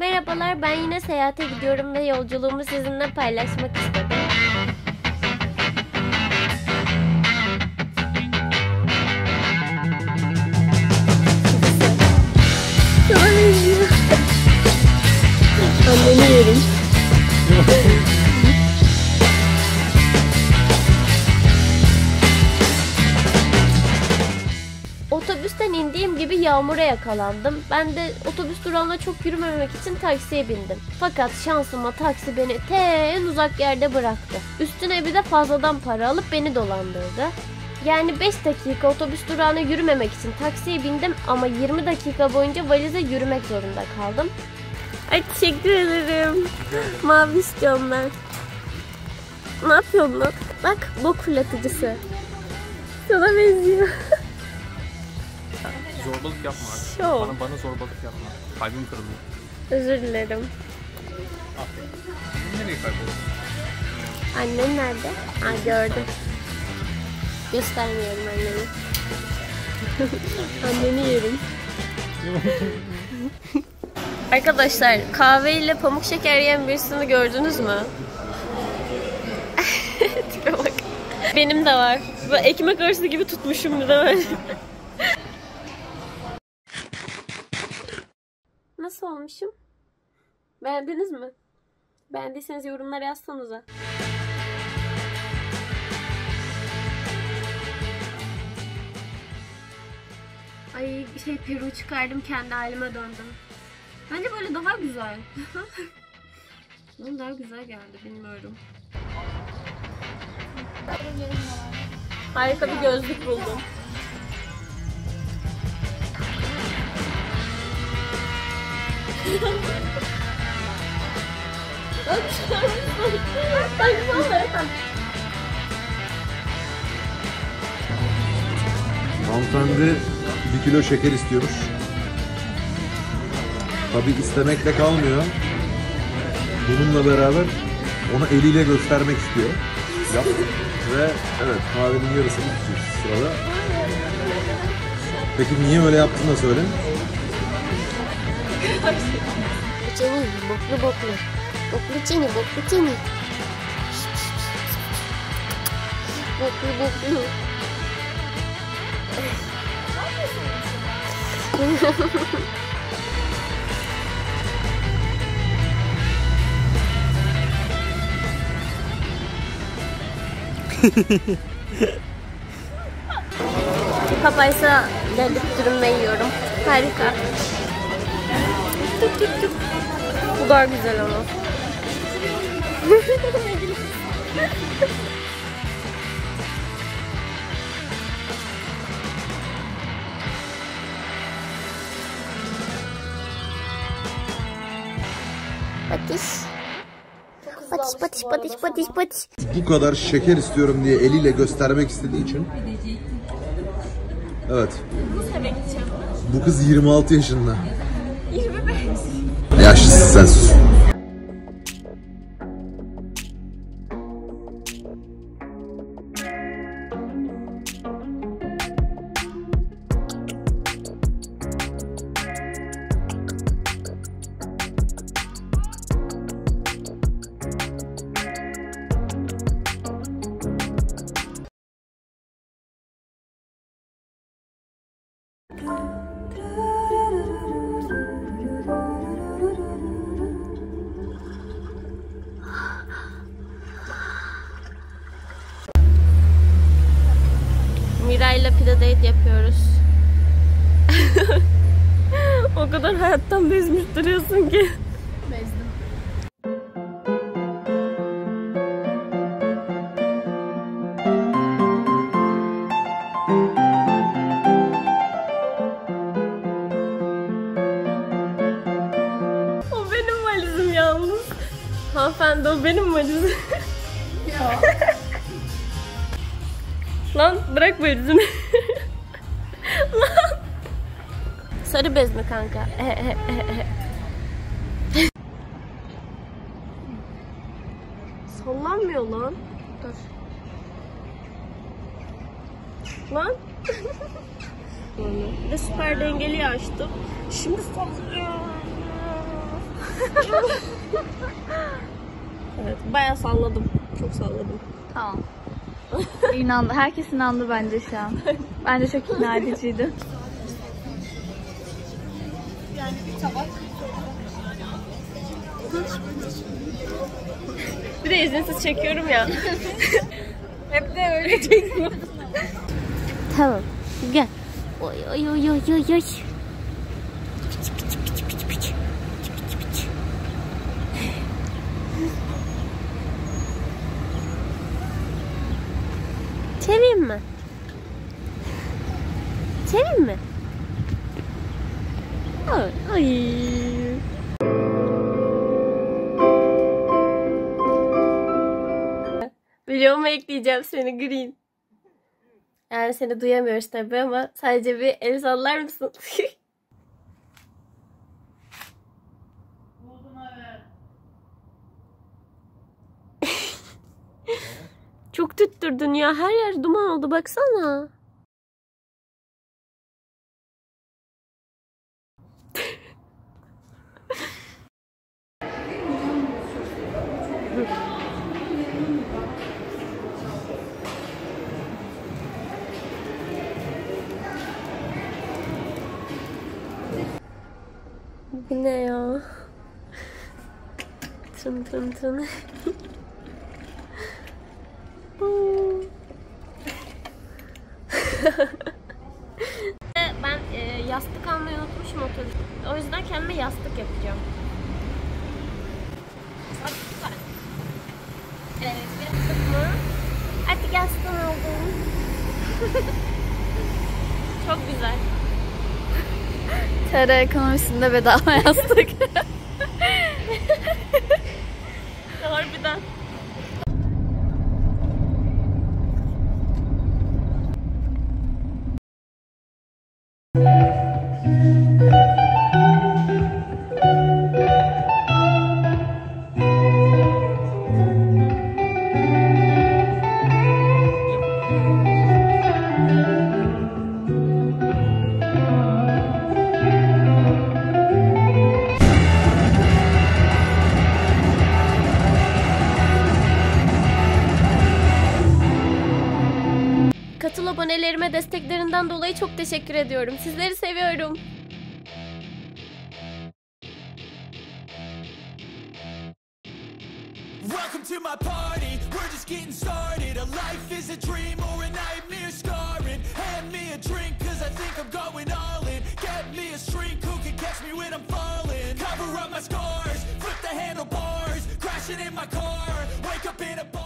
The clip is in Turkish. Merhabalar, ben yine seyahate gidiyorum ve yolculuğumu sizinle paylaşmak istedim. Anneni yerim. Otobüsten indiğim gibi yağmura yakalandım. Ben de otobüs durağına çok yürümemek için taksiye bindim. Fakat şansıma taksi beni en uzak yerde bıraktı. Üstüne bir de fazladan para alıp beni dolandırdı. Yani 5 dakika otobüs durağına yürümemek için taksiye bindim ama 20 dakika boyunca valize yürümek zorunda kaldım. Ay teşekkür ederim. Mavi istiyorum ben. Ne yapıyorsun lan? Bak, bok fırlatıcısı. Sana benziyor. Zorbalık yapma artık. Bana zorbalık yapma. Kalbim kırılıyor. Özür dilerim. Aferin. Nereye kayboldun? Annen nerede? Aa, gördüm. Göstermiyorum anneni. Anneni yerim. Arkadaşlar, kahveyle pamuk şeker yiyen birisini gördünüz mü? Tipe bak. Benim de var. Ben ekmek arası gibi tutmuşum bir de ben. Nasıl olmuşum? Beğendiniz mi? Beğendiyseniz yorumlara yazsanıza. Ay peruğu çıkardım, kendi halime döndüm. Bence böyle daha güzel. Bana daha güzel geldi, bilmiyorum. Harika bir gözlük buldum. Hanımefendi 1 kilo şeker istiyormuş. Tabi istemekle kalmıyor. Bununla beraber ona eliyle göstermek istiyor. Yap. Ve evet, kahvenin yarısını tutuyoruz sırada. Peki niye öyle yaptığını da söyle. Çeni, boklu boklu. Boklu çeni, boklu çeni. Boklu boklu. Papaysa delik dürüm yiyorum. Harika. Bu daha güzel ama. Patiş. Patiş patiş patiş patiş patiş. Bu kadar şeker istiyorum diye eliyle göstermek istediği için. Evet. Bu kız 26 yaşında. 25. Yaşlısın sen, sus. Miray'la pide date yapıyoruz. O kadar hayattan bezmiş duruyorsun ki. Bezdim. O benim valizim yalnız. Hanımefendi, o benim valizim. Ya. Lan bırak valizini. Lan. Sarı bez mi kanka? Sallanmıyor lan. Dur. Lan. Bir de süper dengeli açtım. Şimdi sallanıyor. Evet, bayağı salladım. Çok salladım. Tamam. İnandı. Herkes inandı bence şu an. Bence çok ikna ediciydi. Yani bir tabak. Bir de izinsiz çekiyorum ya. Hep de öyle çekiyorum. Tamam. Gel. Oy oy oy oy oy oy. Çevireyim mi? Çevireyim mi? Ay, ay. Videomu ekleyeceğim seni Green. Yani seni duyamıyoruz tabii ama sadece bir el sallar mısın? Çok tüttürdün ya. Her yer duman oldu. Baksana. Bu ne ya? Tın tın tın. Ben yastık almayı unutmuşum oturdum. O yüzden kendime yastık yapacağım. Evet, yastık mı? Artık yastık aldım. Çok güzel. TR ekonomisinde bedava yastık. Harbiden. Katıl abonelerime desteklerinden dolayı çok teşekkür ediyorum. Sizleri seviyorum. Welcome to my party. We're just getting started. A life is a dream or a nightmare scarring. Hand me a drink cuz I think I'm going all in. Get me a shrink who can catch me when I'm falling. Cover up my scars. Flip the handlebars. Crashing in my car. Wake up in a